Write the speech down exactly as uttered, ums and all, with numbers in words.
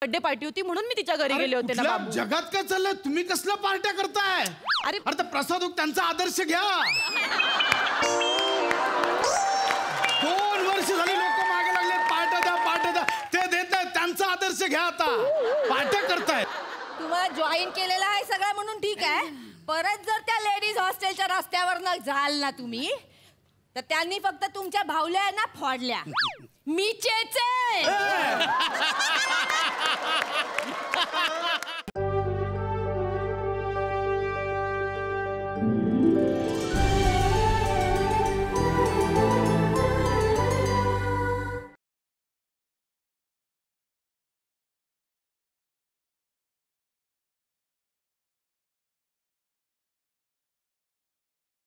Birthday party होती म्हणून मी तिच्या घरी गेले होते ना। जगात काय चाललंय, तुम्ही कसला पार्ट्या करताय? अरे अरे प्रसाद उक त्यांचा आदर्श घ्या। दोन वर्ष झाली लोक मागे लागले पार्ट्या द्या पार्ट्या द्या, ते देत नाही, त्यांचा आदर्श घ्या। आता पार्ट्या करताय, तुम्हाला जॉईन केलेला आहे सगळं म्हणून ठीक आहे। परत जर त्या लेडीज हॉस्टेलच्या रस्त्यावर न जाल ना तुम्ही, तर त्यांनी फक्त तुमच्या भावल्या आहे ना फोडल्या मी चेचे